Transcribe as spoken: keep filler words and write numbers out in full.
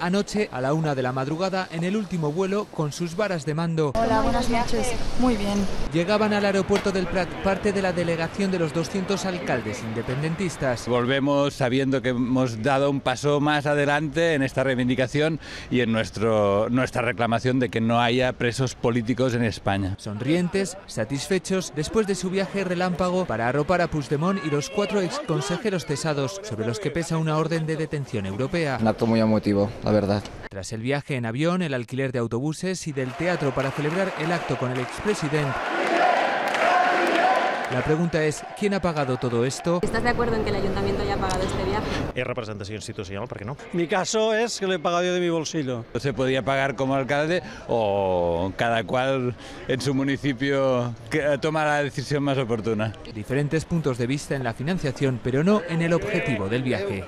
anoche a la una de la madrugada en el último vuelo con sus varas de mando. Hola, buenas noches. Muy bien. Llegaban al aeropuerto del Prat parte de la delegación de los doscientos alcaldes independentistas. Volvemos sabiendo que hemos dado un paso más adelante en esta reivindicación y en nuestro, nuestra reclamación de que no haya presos políticos en España. Sonrientes, satisfechos, después de su viaje relámpago para arropar a Puigdemont y los cuatro exconsejeros cesados, sobre los que pesa una orden de detención europea. Un acto muy emotivo, la verdad. Tras el viaje en avión, el alquiler de autobuses y del teatro para celebrar el acto con el expresidente. La pregunta es, ¿quién ha pagado todo esto? ¿Estás de acuerdo en que el ayuntamiento haya pagado este viaje? Es representación institucional, ¿por qué no? Mi caso es que lo he pagado yo de mi bolsillo. Se podía pagar como alcalde o cada cual en su municipio toma la decisión más oportuna. Diferentes puntos de vista en la financiación, pero no en el objetivo del viaje.